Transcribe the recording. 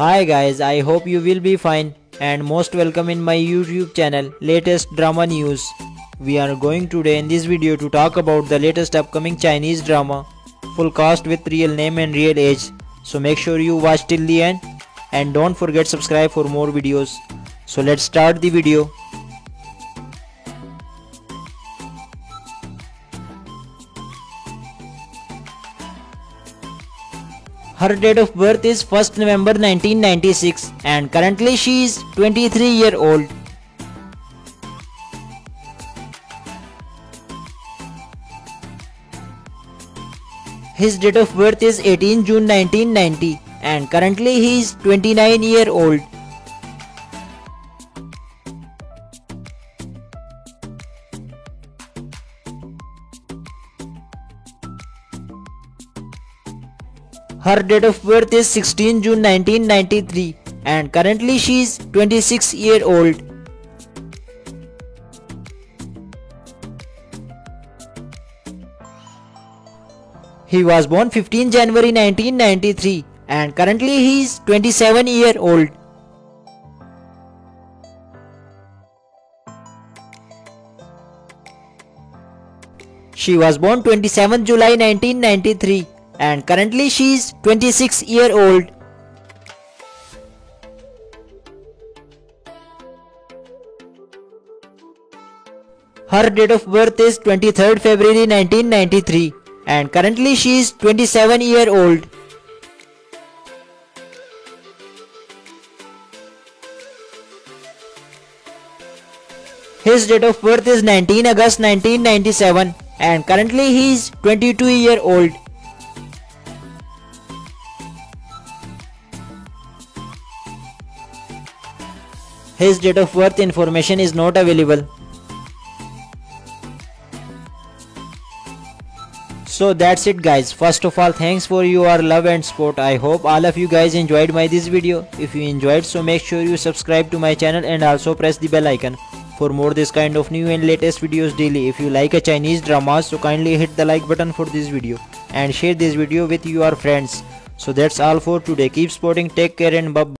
Hi guys, I hope you will be fine and most welcome in my YouTube channel Latest Drama News. We are going today in this video to talk about the latest upcoming Chinese drama, full cast with real name and real age. So make sure you watch till the end and don't forget subscribe for more videos. So let's start the video. Her date of birth is 1st November 1996 and currently she is 23-year-old. His date of birth is 18 June 1990 and currently he is 29-year-old. Her date of birth is 16 June 1993 and currently she is 26-year-old. He was born 15 January 1993 and currently he is 27-year-old. She was born 27 July 1993. And currently she is 26-year-old. Her date of birth is 23rd February 1993 and currently she is 27-year-old. His date of birth is 19 August 1997 and currently he is 22-year-old. His date of birth information is not available. So that's it guys. First of all, thanks for your love and support. I hope all of you guys enjoyed this video. If you enjoyed, so make sure you subscribe to my channel and also press the bell icon for more this kind of new and latest videos daily. If you like a Chinese drama, so kindly hit the like button for this video and share this video with your friends. So that's all for today. Keep supporting. Take care and bye.